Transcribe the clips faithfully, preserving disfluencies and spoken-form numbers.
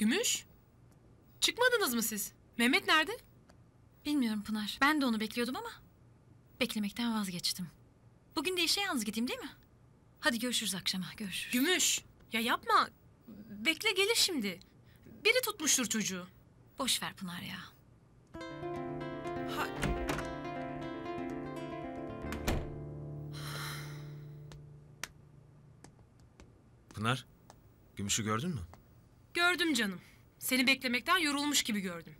Gümüş? Çıkmadınız mı siz? Mehmet nerede? Bilmiyorum Pınar. Ben de onu bekliyordum ama beklemekten vazgeçtim. Bugün de işe yalnız gideyim değil mi? Hadi görüşürüz akşama. Görüşürüz. Gümüş! Ya yapma. Bekle gelir şimdi. Biri tutmuştur çocuğu. Boş ver Pınar ya. Ha... Pınar, Gümüş'ü gördün mü? Gördüm canım. Seni beklemekten yorulmuş gibi gördüm.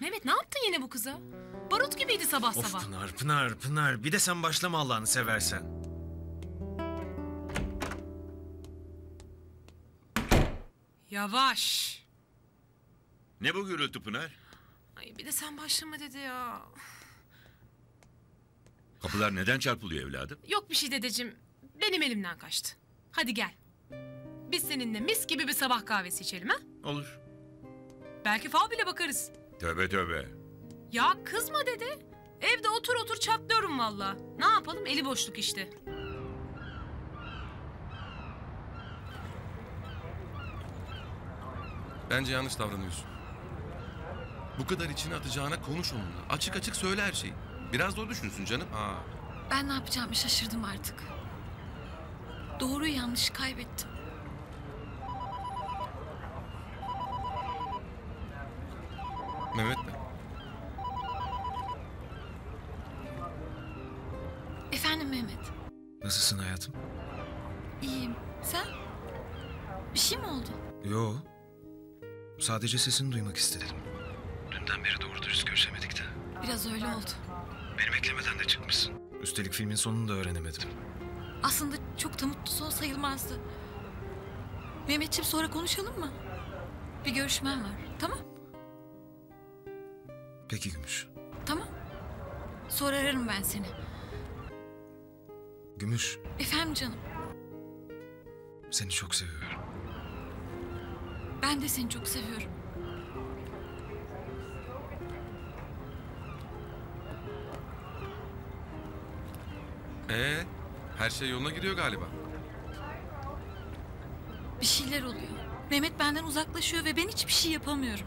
Mehmet ne yaptın yine bu kıza? Barut gibiydi sabah of, sabah. Of Pınar, Pınar, Pınar. Bir de sen başlama Allah'ını seversen. Yavaş. Ne bu gürültü Pınar? Ay bir de sen başlama dedi ya. Kapılar neden çarpılıyor evladım? Yok bir şey dedeciğim. Benim elimden kaçtı. Hadi gel. Biz seninle mis gibi bir sabah kahvesi içelim ha? Olur. Belki fal bile bakarız. Tövbe tövbe. Ya kızma dedi. Evde otur otur çatlıyorum valla. Ne yapalım eli boşluk işte. Bence yanlış davranıyorsun. Bu kadar içine atacağına konuş onunla. Açık açık söyle her şeyi. Biraz da o düşünsün canım. Ha. Ben ne yapacağımı şaşırdım artık. Doğruyu yanlışı kaybettim. Mehmet mi? Efendim Mehmet. Nasılsın hayatım? İyiyim. Sen? Bir şey mi oldu? Yo. Sadece sesini duymak istedim. Dünden beri doğru dürüst görüşemedik de. Biraz öyle oldu. Beni beklemeden de çıkmışsın. Üstelik filmin sonunu da öğrenemedim. Aslında çok da mutlu son sayılmazdı. Mehmetciğim sonra konuşalım mı? Bir görüşmem var. Tamam. Peki Gümüş. Tamam. Sonra ararım ben seni. Gümüş. Efendim canım. Seni çok seviyorum. Ben de seni çok seviyorum. Ee, her şey yoluna giriyor galiba. Bir şeyler oluyor. Mehmet benden uzaklaşıyor ve ben hiçbir şey yapamıyorum.